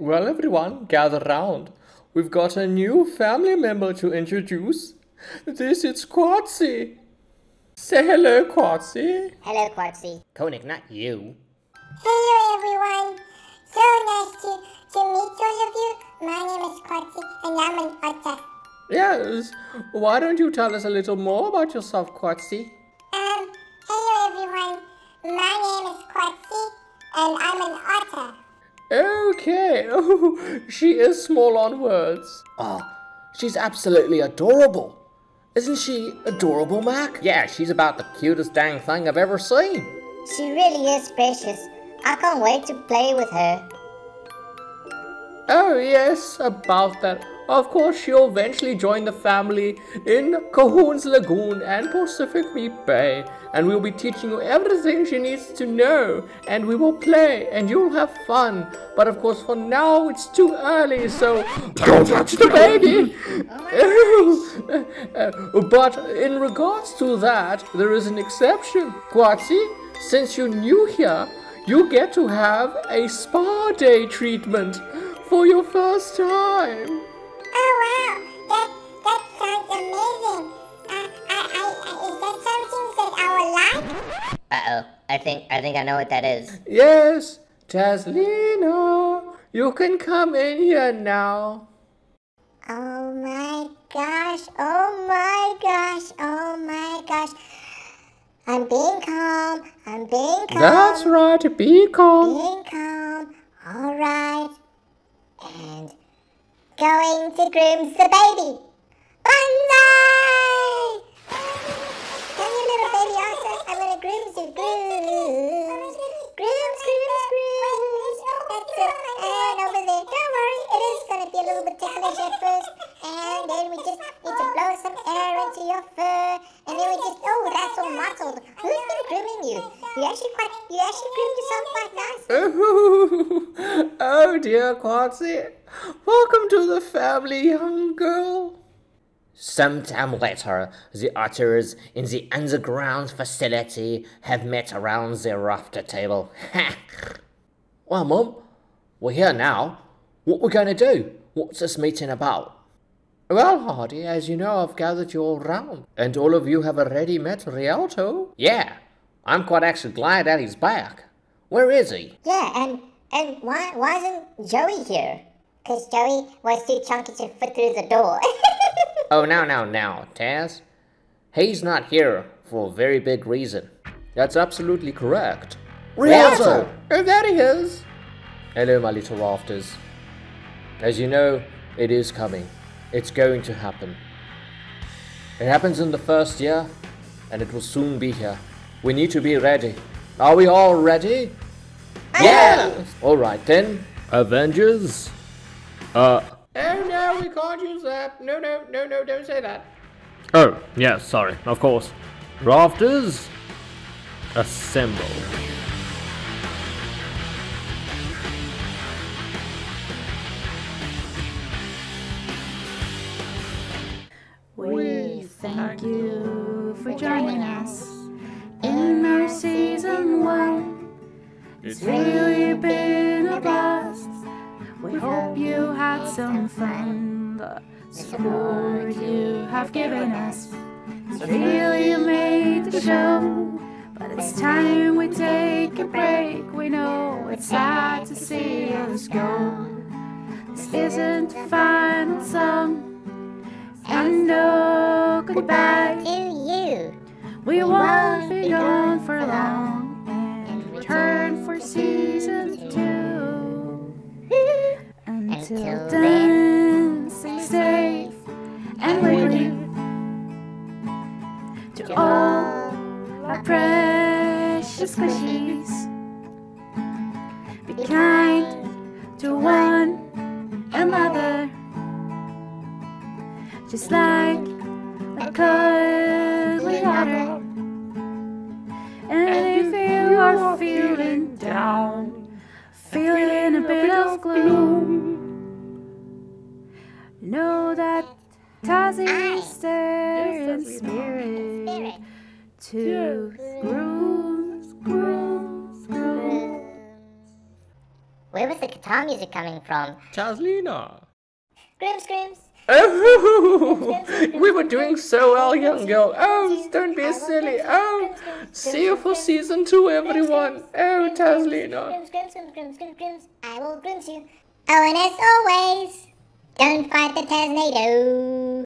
Well, everyone, gather round. We've got a new family member to introduce. This is Quoxy. Say hello, Quoxy. Hello, Quoxy. Koenig, not you. Hello, everyone. So nice to meet all of you. My name is Quoxy, and I'm an otter. Yes. Why don't you tell us a little more about yourself, Quoxy? Hello, everyone. My name is Quoxy, and I'm an otter. Okay. Oh, she is small on words. Oh, she's absolutely adorable. Isn't she adorable, Mac? Yeah, she's about the cutest dang thing I've ever seen. She really is precious. I can't wait to play with her. Oh, yes, about that. Of course, she'll eventually join the family in Cohoon's Lagoon and Pacific Beep Bay. And we'll be teaching you everything she needs to know. And we will play, and you'll have fun. But of course, for now, it's too early, so don't touch the baby! Oh but in regards to that, there is an exception. Quoxy, since you're new here, you get to have a spa day treatment for your first time. Oh wow, that sounds amazing. Is that something that I would like? Uh-oh, I think I know what that is. Yes, Tazlina, you can come in here now. Oh my gosh, oh my gosh, oh my gosh. I'm being calm, I'm being calm. That's right, be calm. Being calm, all right. And going to groom the baby. Banzai! Come here, little baby otter. I'm going to groom you. Groom. Groom, groom, groom. That's it. And over there. Don't worry. It is going to be a little bit ticklish at first. And then we just need to blow some air into your fur. And then we just... Oh, that's all mottled. Who's been grooming you? You actually groomed yourself quite nicely. Oh, dear, Quoxy. Welcome to the family, young girl. Sometime later, the otters in the underground facility have met around the rafter table. Ha! Well, Mum, we're here now. What we're going to do? What's this meeting about? Well, Hardy, as you know, I've gathered you all round. And all of you have already met Rialto. Yeah, I'm quite actually glad that he's back. Where is he? Yeah, and why wasn't Joey here? Because Joey was too chunky to fit through the door. Oh, now, Taz. He's not here for a very big reason. That's absolutely correct. Rialto! Oh, there he is! Hello, my little rafters. As you know, it is coming. It's going to happen. It happens in the first year, and it will soon be here. We need to be ready. Are we all ready? Yeah! Alright then, Avengers... Oh no, we can't use that. No, don't say that. Oh, yeah, sorry, of course. Rafters, assemble. We thank you for joining us in our season one. It's really been a blast. We hope you had some fun. The support you have given us has really made the show. But it's time we take a break. We know it's sad to see us go. This isn't the final song, and no goodbye to you. We won't be gone for long, and return for season 2. Until then, stay safe and we're to all our precious squishies. Be kind to one another, just like a cuddly otter. And if you are feeling down, feeling a bit of gloom, know that Tazzy is there in spirit to groom. Where was the guitar music coming from? Tazlina. Grim screams. Oh, we were doing so well, young girl. Oh, don't be silly. Oh, see you for season 2, everyone. Oh, Tazlina. I will grims you. Oh, and as always, don't fight the Taznado.